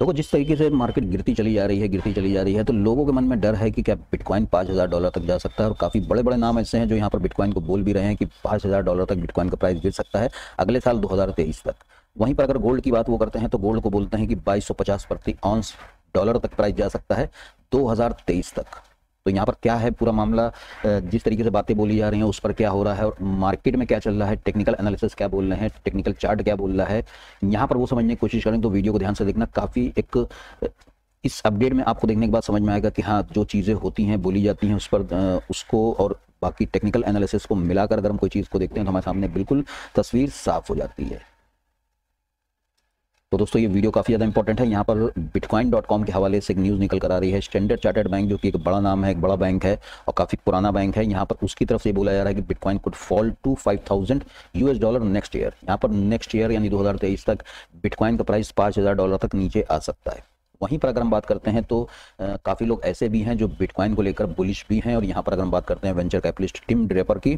देखो जिस तरीके से मार्केट गिरती चली जा रही है तो लोगों के मन में डर है कि क्या बिटकॉइन $5000 तक जा सकता है। और काफ़ी बड़े बड़े नाम ऐसे हैं जो यहाँ पर बिटकॉइन को बोल भी रहे हैं कि $5000 तक बिटकॉइन का प्राइस गिर सकता है अगले साल 2023 तक। वहीं पर अगर गोल्ड की बात वो करते हैं तो गोल्ड को बोलते हैं कि 2250 प्रति ऑन्स डॉलर तक प्राइस जा सकता है 2023 तक। तो यहाँ पर क्या है पूरा मामला, जिस तरीके से बातें बोली जा रही हैं उस पर क्या हो रहा है और मार्केट में क्या चल रहा है, टेक्निकल एनालिसिस क्या बोल रहे हैं, टेक्निकल चार्ट क्या बोल रहा है, यहाँ पर वो समझने की कोशिश करें तो वीडियो को ध्यान से देखना। काफ़ी एक इस अपडेट में आपको देखने के बाद समझ में आएगा कि हाँ जो चीज़ें होती हैं बोली जाती हैं उस पर उसको और बाकी टेक्निकल एनालिसिस को मिलाकर अगर हम कोई चीज़ को देखते हैं तो हमारे सामने बिल्कुल तस्वीर साफ हो जाती है। तो दोस्तों ये वीडियो काफ़ी ज़्यादा इंपॉर्टेंट है। यहाँ पर bitcoin.com के हवाले से एक न्यूज़ निकल कर आ रही है। स्टैंडर्ड चार्टर्ड बैंक जो कि एक बड़ा नाम है, एक बड़ा बैंक है और काफ़ी पुराना बैंक है, यहाँ पर उसकी तरफ से बोला जा रहा है कि bitcoin could fall to $5000 next year. यहाँ पर नेक्स्ट ईयर यानी 2023 तक बिटकॉइन का प्राइस $5000 तक नीचे आ सकता है। वहीं पर अगर हम बात करते हैं तो काफ़ी लोग ऐसे भी हैं जो बिटकॉइन को लेकर बुलिश भी हैं। और यहाँ पर अगर हम बात करते हैं वेंचर कैपिटलिस्ट टिम ड्रेपर की,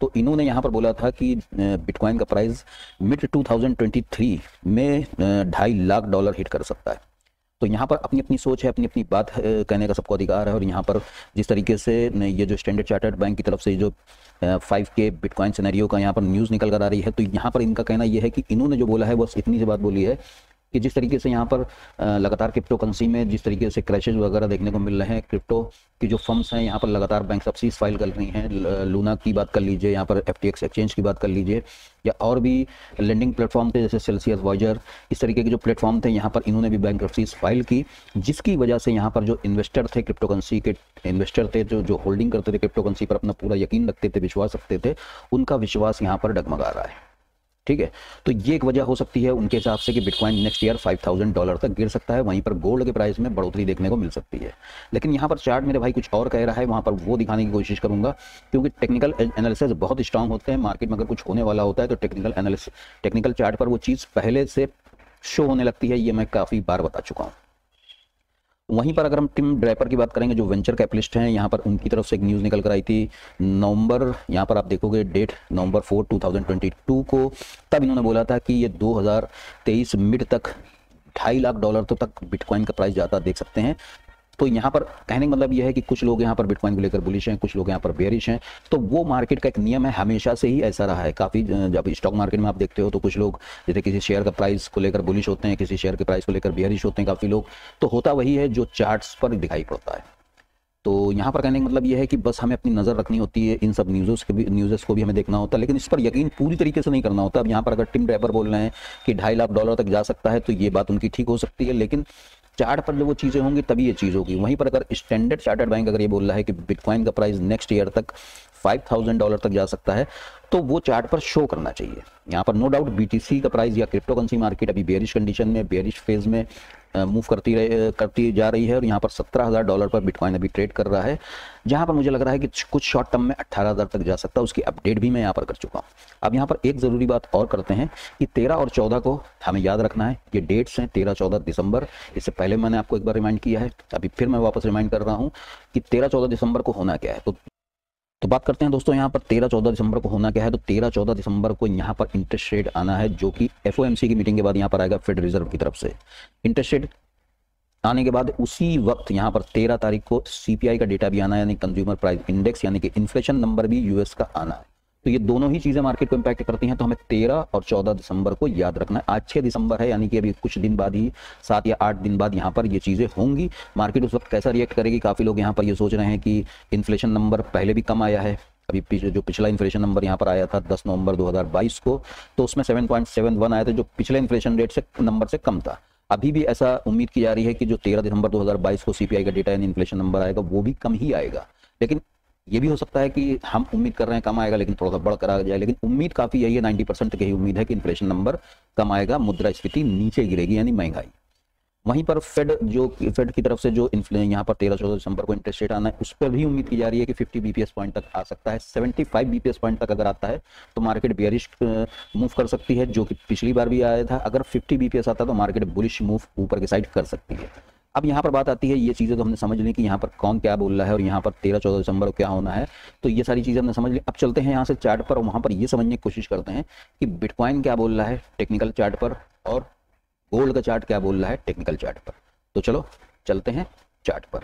तो इन्होंने यहाँ पर बोला था कि बिटकॉइन का प्राइस मिड 2023 में $2.5 लाख हिट कर सकता है। तो यहाँ पर अपनी अपनी सोच है, अपनी अपनी बात कहने का सबको अधिकार है। और यहाँ पर जिस तरीके से ये जो स्टैंडर्ड चार्टर्ड बैंक की तरफ से जो 5K बिटकॉइन सिनेरियो का यहाँ पर न्यूज़ निकल कर आ रही है, तो यहाँ पर इनका कहना यह है कि इन्होंने जो बोला है बस इतनी सी बात बोली है कि जिस तरीके से यहाँ पर लगातार क्रिप्टो करेंसी में जिस तरीके से क्रैशेज वगैरह देखने को मिल रहे हैं, क्रिप्टो की जो फर्म्स हैं यहाँ पर लगातार बैंकरप्सीज फाइल कर रही हैं। लूना की बात कर लीजिए, यहाँ पर FTX एक्सचेंज की बात कर लीजिए, या और भी लेंडिंग प्लेटफॉर्म थे जैसे सेल्सियस वॉयजर, इस तरीके के जो प्लेटफॉर्म थे यहाँ पर इन्होंने भी बैंकरप्सीज फाइल की, जिसकी वजह से यहाँ पर जो इन्वेस्टर थे, क्रिप्टो करेंसी के इन्वेस्टर थे, जो होल्डिंग करते थे क्रिप्टो करेंसी पर, अपना पूरा यकीन रखते थे, विश्वास रखते थे, उनका विश्वास यहाँ पर डगमगा रहा है। ठीक है, तो ये एक वजह हो सकती है उनके हिसाब से कि बिटकॉइन नेक्स्ट ईयर $5000 तक गिर सकता है। वहीं पर गोल्ड के प्राइस में बढ़ोतरी देखने को मिल सकती है। लेकिन यहाँ पर चार्ट मेरे भाई कुछ और कह रहा है, वहाँ पर वो दिखाने की कोशिश करूँगा क्योंकि टेक्निकल एनालिसिस बहुत स्ट्रांग होते हैं। मार्केट में अगर कुछ होने वाला होता है तो टेक्निकल चार्ट पर वो चीज़ पहले से शो होने लगती है, ये मैं काफ़ी बार बता चुका हूँ। वहीं पर अगर हम टिम ड्रेपर की बात करेंगे जो वेंचर कैपिटलिस्ट हैं, यहाँ पर उनकी तरफ से एक न्यूज़ निकल कर आई थी नवंबर, यहाँ पर आप देखोगे डेट नवंबर 4, 2022 को, तब इन्होंने बोला था कि ये 2023 मिड तक $2.5 लाख तो तक बिटकॉइन का प्राइस जाता देख सकते हैं। तो यहाँ पर कहने का मतलब यह है कि कुछ लोग यहाँ पर बिटकॉइन को लेकर बुलिश हैं, कुछ लोग यहाँ पर बेयरिश हैं। तो वो मार्केट का एक नियम है, हमेशा से ही ऐसा रहा है। काफ़ी जब स्टॉक मार्केट में आप देखते हो तो कुछ लोग जैसे किसी शेयर का प्राइस को लेकर बुलिश होते हैं, किसी शेयर के प्राइस को लेकर बेयरिश होते हैं काफ़ी लोग। तो होता वही है जो चार्ट्स पर दिखाई पड़ता है। तो यहाँ पर कहने का मतलब यह है कि बस हमें अपनी नज़र रखनी होती है, इन सब न्यूज़ को भी हमें देखना होता है, लेकिन इस पर यकीन पूरी तरीके से नहीं करना होता। अब यहाँ पर अगर टिम ड्रेपर बोल रहे हैं कि $2.5 लाख तक जा सकता है तो ये बात उनकी ठीक हो सकती है, लेकिन चार्ट पर जब वो चीज़ें होंगी तभी ये चीज़ होगी। वहीं पर अगर स्टैंडर्ड चार्टर्ड बैंक अगर ये बोल रहा है कि बिटकॉइन का प्राइस नेक्स्ट ईयर तक $5000 तक जा सकता है तो वो चार्ट पर शो करना चाहिए। यहाँ पर नो डाउट BTC का प्राइस या क्रिप्टो करेंसी मार्केट अभी बेयरिश कंडीशन में, बेयरिश फेज में मूव करती जा रही है। और यहाँ पर $17000 पर बिटकॉइन अभी ट्रेड कर रहा है, जहाँ पर मुझे लग रहा है कि कुछ शॉर्ट टर्म में 18000 तक जा सकता है। उसकी अपडेट भी मैं यहाँ पर कर चुका हूँ। अब यहाँ पर एक ज़रूरी बात और करते हैं कि 13 और 14 को हमें याद रखना है। ये डेट्स हैं 13-14 दिसंबर, इससे पहले मैंने आपको एक बार रिमाइंड किया है, अभी फिर मैं वापस रिमाइंड कर रहा हूँ कि 13-14 दिसंबर को होना क्या है। तो बात करते हैं दोस्तों यहाँ पर 13-14 दिसंबर को होना क्या है। तो 13-14 दिसंबर को यहाँ पर इंटरेस्ट रेट आना है जो कि FOMC की मीटिंग के बाद यहाँ पर आएगा, फेड रिजर्व की तरफ से। इंटरेस्ट रेट आने के बाद उसी वक्त यहाँ पर 13 तारीख को CPI का डेटा भी आना है, यानी कंज्यूमर प्राइस इंडेक्स, यानी कि इन्फ्लेशन नंबर भी US का आना है। तो ये दोनों ही चीज़ें मार्केट को इम्पैक्ट करती हैं। तो हमें 13 और 14 दिसंबर को याद रखना है। आज 6 दिसंबर है, यानी कि अभी कुछ दिन बाद ही, 7 या 8 दिन बाद यहाँ पर ये चीज़ें होंगी। मार्केट उस वक्त कैसा रिएक्ट करेगी, काफ़ी लोग यहाँ पर ये सोच रहे हैं कि इन्फ्लेशन नंबर पहले भी कम आया है। अभी पिछला इन्फ्लेशन नंबर यहाँ पर आया था 10 नवंबर 2022 को, तो उसमें 7.71 आया था जो पिछले इन्फ्लेशन रेट से नंबर से कम था। अभी भी ऐसा उम्मीद की जा रही है कि जो 13 दिसंबर 2022 को CPI का डेटा यानी इन्फ्लेशन नंबर आएगा वो भी कम ही आएगा। लेकिन ये भी हो सकता है कि हम उम्मीद कर रहे हैं कम आएगा लेकिन थोड़ा सा बढ़ कर आ जाए। लेकिन उम्मीद काफ़ी यही है, 90% की ही उम्मीद है कि इन्फ्लेशन नंबर कम आएगा, मुद्रास्फीति नीचे गिरेगी यानी महंगाई। वहीं पर फेड की तरफ से जो यहाँ पर 13-14 दिसंबर को इंटरेस्ट रेट आना है उस पर भी उम्मीद की जा रही है कि 50 BPS पॉइंट तक आ सकता है। 75 BPS पॉइंट तक अगर आता है तो मार्केट बेयरिश मूव कर सकती है, जो कि पिछली बार भी आया था। अगर 50 BPS आता है तो मार्केट बुलिश मूव ऊपर की साइड कर सकती है। अब यहाँ पर बात आती है, ये चीज़ें तो हमने समझ ली कि यहाँ पर कौन क्या बोल रहा है और यहाँ पर 13-14 दिसंबर को क्या होना है। तो ये सारी चीज़ें हमने समझ ली। अब चलते हैं यहाँ से चार्ट पर, वहाँ पर ये समझने की कोशिश करते हैं कि बिटकॉइन क्या बोल रहा है टेक्निकल चार्ट पर और गोल्ड का चार्ट क्या बोल रहा है टेक्निकल चार्ट पर। तो चलो चलते हैं चार्ट पर।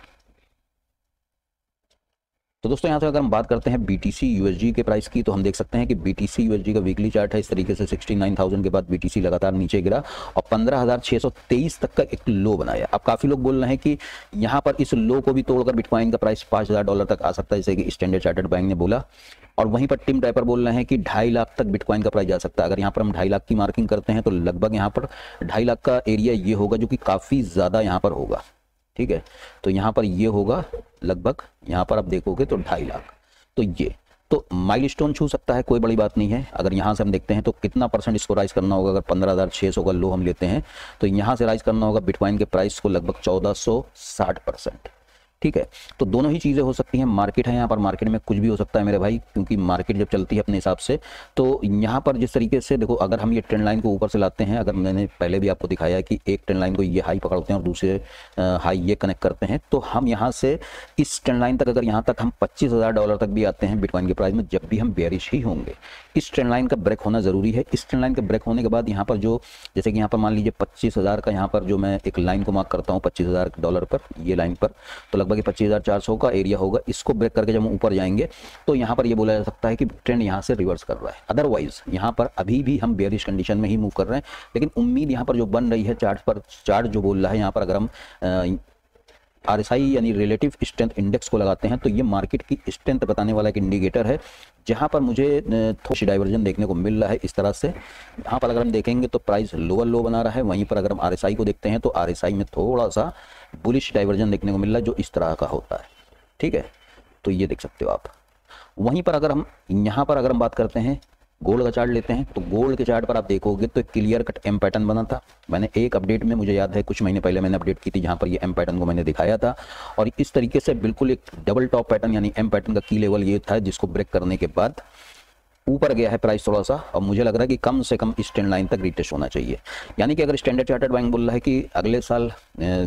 तो दोस्तों यहाँ से अगर हम बात करते हैं BTC USD के प्राइस की, तो हम देख सकते हैं कि BTC USD का वीकली चार्ट है। इस तरीके से 69,000 के बाद BTC लगातार नीचे गिरा और 15,623 तक का एक लो बनाया। अब काफ़ी लोग बोल रहे हैं कि यहाँ पर इस लो को भी तोड़कर बिटकॉइन का प्राइस $5,000 तक आ सकता है, जैसे कि स्टैंडर्ड चार्टर्ड बैंक ने बोला। और वहीं पर टिम ड्राइपर बोल रहे हैं कि 2.5 लाख तक बिटकॉइन का प्राइस जा सकता है। अगर यहाँ पर हम 2.5 लाख की मार्किंग करते हैं तो लगभग यहाँ पर 2.5 लाख का एरिया ये होगा, जो कि काफ़ी ज़्यादा यहाँ पर होगा। ठीक है, तो यहाँ पर ये होगा लगभग, यहाँ पर आप देखोगे तो 2.5 लाख। तो ये तो माइलस्टोन छू सकता है, कोई बड़ी बात नहीं है। अगर यहाँ से हम देखते हैं तो कितना % इसको राइज करना होगा, अगर 15,600 का लो हम लेते हैं तो यहाँ से राइज करना होगा बिटकॉइन के प्राइस को लगभग 1460%। ठीक है, तो दोनों ही चीज़ें हो सकती हैं। मार्केट है यहाँ पर, मार्केट में कुछ भी हो सकता है मेरे भाई, क्योंकि मार्केट जब चलती है अपने हिसाब से। तो यहाँ पर जिस तरीके से देखो, अगर हम ये ट्रेंड लाइन को ऊपर से लाते हैं, अगर मैंने पहले भी आपको दिखाया है कि एक ट्रेंड लाइन को ये हाई पकड़ते हैं और दूसरे हाई ये कनेक्ट करते हैं, तो हम यहाँ से इस ट्रेंड लाइन तक, अगर यहाँ तक हम $25,000 तक भी आते हैं बिटकॉइन के प्राइस में, जब भी हम बेरिश ही होंगे। इस ट्रेंड लाइन का ब्रेक होना ज़रूरी है। इस ट्रेंड लाइन के ब्रेक होने के बाद यहाँ पर जो, जैसे कि यहाँ पर मान लीजिए 25,000 का यहाँ पर जो मैं एक लाइन को मार्क करता हूँ $25,000 पर, ये लाइन पर, तो लगभग 25,400 का एरिया होगा। इसको ब्रेक करके जब हम ऊपर जाएंगे तो यहाँ पर ये बोला जा सकता है कि ट्रेंड यहाँ से रिवर्स कर रहा है। अदरवाइज यहाँ पर अभी भी हम बेयरिश कंडीशन में ही मूव कर रहे हैं, लेकिन उम्मीद यहाँ पर जो बन रही है चार्ट पर, चार्ट जो बोल रहा है यहाँ पर, अगर हम RSI यानी रिलेटिव स्ट्रेंथ इंडेक्स को लगाते हैं तो ये मार्केट की स्ट्रेंथ बताने वाला एक इंडिकेटर है, जहाँ पर मुझे थोड़ी डाइवर्जन देखने को मिल रहा है। इस तरह से यहाँ पर अगर हम देखेंगे तो प्राइस लोअर लो बना रहा है। वहीं पर अगर हम RSI को देखते हैं तो RSI में थोड़ा सा बुलिश डाइवर्जन देखने को मिल रहा है, जो इस तरह का होता है। ठीक है, तो ये देख सकते हो आप। वहीं पर अगर हम यहाँ पर अगर हम बात करते हैं गोल्ड का चार्ट लेते हैं, तो गोल्ड के चार्ट पर आप देखोगे तो क्लियर कट M पैटर्न बना था। मैंने एक अपडेट में, मुझे याद है कुछ महीने पहले मैंने अपडेट की थी, जहां पर ये M पैटर्न को मैंने दिखाया था। और इस तरीके से बिल्कुल एक डबल टॉप पैटर्न, यानी M पैटर्न का की लेवल ये था, जिसको ब्रेक करने के बाद ऊपर गया है प्राइस थोड़ा सा। और मुझे लग रहा है कि कम से कम इस ट्रेंड लाइन तक रिटेस्ट होना चाहिए। यानी कि अगर स्टैंडर्ड चार्टर्ड बैंक बोल रहा है कि अगले साल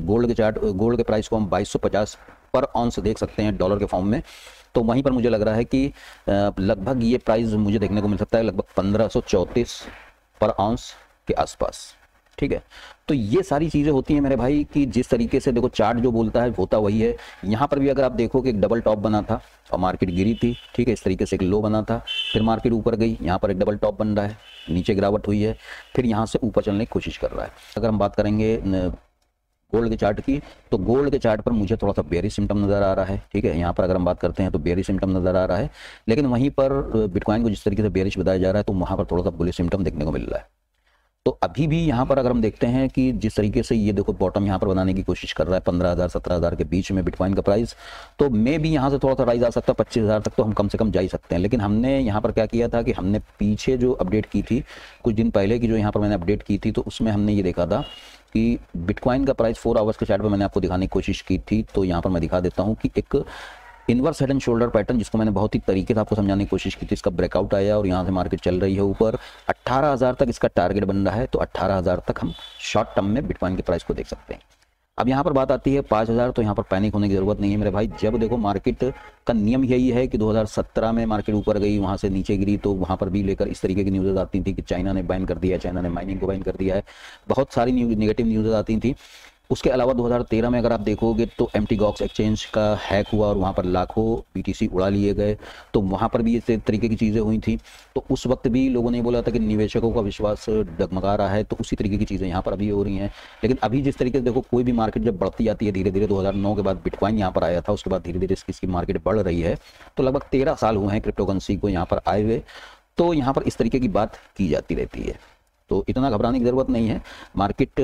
गोल्ड के प्राइस को हम 2250 पर ऑन्स देख सकते हैं डॉलर के फॉर्म में, तो वहीं पर मुझे लग रहा है कि लगभग ये प्राइस मुझे देखने को मिल सकता है लगभग 1534 पर आउंस के आसपास। ठीक है, तो ये सारी चीज़ें होती हैं मेरे भाई, कि जिस तरीके से देखो चार्ट जो बोलता है होता वही है। यहाँ पर भी अगर आप देखो कि एक डबल टॉप बना था और मार्केट गिरी थी। ठीक है, इस तरीके से एक लो बना था, फिर मार्केट ऊपर गई, यहाँ पर एक डबल टॉप बन रहा है, नीचे गिरावट हुई है, फिर यहाँ से ऊपर चलने की कोशिश कर रहा है। अगर हम बात करेंगे गोल्ड के चार्ट की, तो गोल्ड के चार्ट पर मुझे थोड़ा सा बेयरिश सिम्टम नज़र आ रहा है। ठीक है, यहाँ पर अगर हम बात करते हैं तो बेयरिश सिम्टम नज़र आ रहा है, लेकिन वहीं पर बिटकॉइन को जिस तरीके से बेयरिश बताया जा रहा है, तो वहाँ पर थोड़ा सा बुलिश सिम्टम देखने को मिल रहा है। तो अभी भी यहाँ पर अगर हम देखते हैं कि जिस तरीके से ये देखो बॉटम यहाँ पर बनाने की कोशिश कर रहा है 15,000-17,000 के बीच में बिटकॉइन का प्राइस, तो मे भी यहाँ से थोड़ा सा राइज आ सकता है 25,000 तक, तो हम कम से कम जा ही सकते हैं। लेकिन हमने यहाँ पर क्या किया था कि हमने पीछे जो अपडेट की थी कुछ दिन पहले की, जो यहाँ पर मैंने अपडेट की थी, तो उसमें हमने ये देखा था कि बिटकॉइन का प्राइस 4 आवर्स के चार्ट पर मैंने आपको दिखाने की कोशिश की थी। तो यहाँ पर मैं दिखा देता हूँ कि एक inverse head and shoulder pattern, जिसको मैंने बहुत ही तरीके से आपको समझाने की कोशिश की थी, इसका ब्रेकआउट आया और यहाँ से मार्केट चल रही है ऊपर। 18,000 तक इसका टारगेट बन रहा है, तो 18,000 तक हम शॉर्ट टर्म में बिटकॉइन के प्राइस को देख सकते हैं। अब यहाँ पर बात आती है 5,000, तो यहाँ पर पैनिक होने की ज़रूरत नहीं है मेरे भाई। जब देखो मार्केट का नियम यही है कि 2017 में मार्केट ऊपर गई, वहाँ से नीचे गिरी, तो वहाँ पर भी लेकर इस तरीके की न्यूज़ आती थी कि चाइना ने बैन कर दिया है, चाइना ने माइनिंग को बैन कर दिया है, बहुत सारी नेगेटिव न्यूज़ आती थी। उसके अलावा 2013 में अगर आप देखोगे तो Mt. Gox एक्सचेंज का हैक हुआ और वहाँ पर लाखों BTC उड़ा लिए गए, तो वहाँ पर भी इस तरीके की चीज़ें हुई थी। तो उस वक्त भी लोगों ने बोला था कि निवेशकों का विश्वास डगमगा रहा है, तो उसी तरीके की चीज़ें यहाँ पर अभी हो रही हैं। लेकिन अभी जिस तरीके से देखो, कोई भी मार्केट जब बढ़ती जाती है धीरे धीरे, 2009 के बाद बिटकॉइन यहाँ पर आया था, उसके बाद धीरे धीरे इसकी मार्केट बढ़ रही है, तो लगभग 13 साल हुए हैं क्रिप्टो करेंसी को यहाँ पर आए हुए। तो यहाँ पर इस तरीके की बात की जाती रहती है, तो इतना घबराने की ज़रूरत नहीं है। मार्केट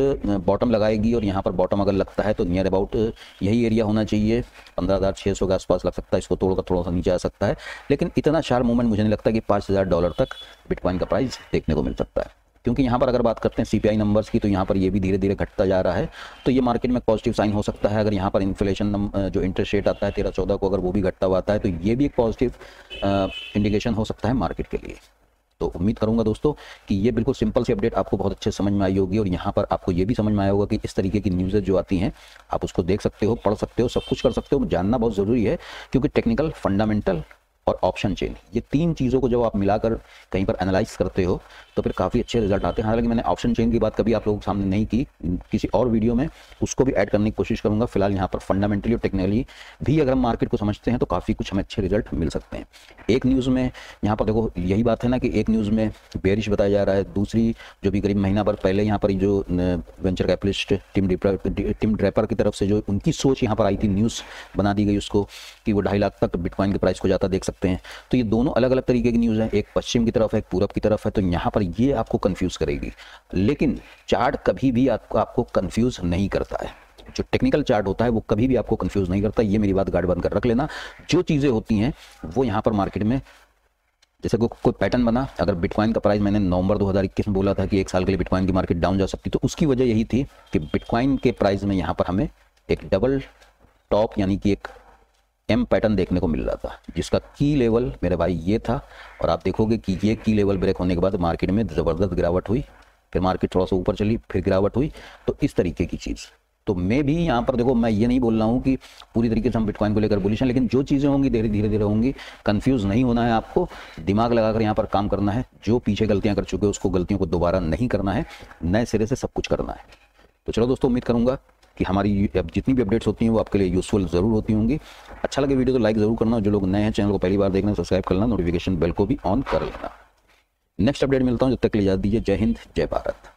बॉटम लगाएगी और यहाँ पर बॉटम अगर लगता है तो नियर अबाउट यही एरिया होना चाहिए, 15,600 के आसपास लग सकता है, इसको तोड़कर थोड़ा सा नीचे आ सकता है। लेकिन इतना शार्प मूवमेंट मुझे नहीं लगता कि $5,000 तक बिटकॉइन का प्राइस देखने को मिल सकता है, क्योंकि यहाँ पर अगर बात करते हैं CPI नंबर्स की, तो यहाँ पर ये भी धीरे धीरे घटता जा रहा है, तो ये मार्केट में पॉजिटिव साइन हो सकता है। अगर यहाँ पर इन्फ्लेशन जो इंटरेस्ट रेट आता है 13-14 को, अगर वो भी घटता हुआ आता है, तो ये भी एक पॉजिटिव इंडिकेशन हो सकता है मार्केट के लिए। तो उम्मीद करूंगा दोस्तों कि ये बिल्कुल सिंपल सी अपडेट आपको बहुत अच्छे समझ में आई होगी, और यहाँ पर आपको ये भी समझ में आया होगा कि इस तरीके की न्यूज़ जो आती हैं आप उसको देख सकते हो, पढ़ सकते हो, सब कुछ कर सकते हो। जानना बहुत ज़रूरी है, क्योंकि टेक्निकल फंडामेंटल और ऑप्शन चेन, ये तीन चीज़ों को जब आप मिलाकर कहीं पर एनालाइज करते हो तो फिर काफ़ी अच्छे रिजल्ट आते हैं। हालांकि मैंने ऑप्शन चेन की बात कभी आप लोगों के सामने नहीं की, किसी और वीडियो में उसको भी ऐड करने की कोशिश करूंगा। फिलहाल यहाँ पर फंडामेंटली और टेक्निकली भी अगर हम मार्केट को समझते हैं तो काफ़ी कुछ हमें अच्छे रिजल्ट मिल सकते हैं। एक न्यूज़ में यहाँ पर देखो, यही बात है ना कि एक न्यूज़ में बेरिश बताया जा रहा है, दूसरी जो भी करीब महीना भर पहले यहाँ पर जो वेंचर कैपिटलिस्ट टिम ड्रेपर की तरफ से जो उनकी सोच यहाँ पर आई थी, न्यूज़ बना दी गई उसको कि वो 2.5 लाख तक बिटकॉइन के प्राइस को जाता देख सकते हैं। तो ये दोनों अलग अलग तरीके की न्यूज़ हैं, एक पश्चिम की तरफ है, एक पूरब की तरफ है। तो यहाँ पर ये आपको कंफ्यूज करेगी, लेकिन चार्ट कभी भी आपको कंफ्यूज नहीं करता है। जो टेक्निकल चार्ट होता है वो कभी भी आपको कंफ्यूज नहीं करता, ये मेरी बात गार्ड बंद कर रख लेना। जो चीज़ें होती हैं वो यहाँ पर मार्केट में, जैसे कोई पैटर्न बना, अगर बिटकॉइन का प्राइस मैंने नवंबर 2021 में बोला था कि 1 साल के लिए बिटकॉइन की मार्केट डाउन जा सकती, तो उसकी वजह यही थी कि बिटकॉइन के प्राइस में यहाँ पर हमें एक डबल टॉप यानी कि एक एम पैटर्न देखने को मिल रहा था, जिसका की लेवल मेरे भाई ये था। और आप देखोगे कि ये की लेवल ब्रेक होने के बाद मार्केट में ज़बरदस्त गिरावट हुई, फिर मार्केट थोड़ा सा ऊपर चली, फिर गिरावट हुई। तो इस तरीके की चीज़, तो मैं भी यहाँ पर देखो, मैं ये नहीं बोल रहा हूँ कि पूरी तरीके से हम बिटकॉइन को लेकर बुलिश हैं, लेकिन जो चीज़ें होंगी धीरे धीरे धीरे होंगी। कंफ्यूज नहीं होना है आपको, दिमाग लगाकर यहाँ पर काम करना है। जो पीछे गलतियाँ कर चुके हैं उसको गलतियों को दोबारा नहीं करना है, नए सिरे से सब कुछ करना है। तो चलो दोस्तों, उम्मीद करूँगा कि हमारी जितनी भी अपडेट्स होती हैं वो आपके लिए यूजफुल ज़रूर होती होंगी। अच्छा लगे वीडियो तो लाइक ज़रूर करना, और जो लोग नए हैं चैनल को पहली बार देखना सब्सक्राइब करना, नोटिफिकेशन बेल को भी ऑन कर लेना। नेक्स्ट अपडेट मिलता हूँ, जब तक के लिए इजाज़त दीजिए। जय हिंद, जय भारत।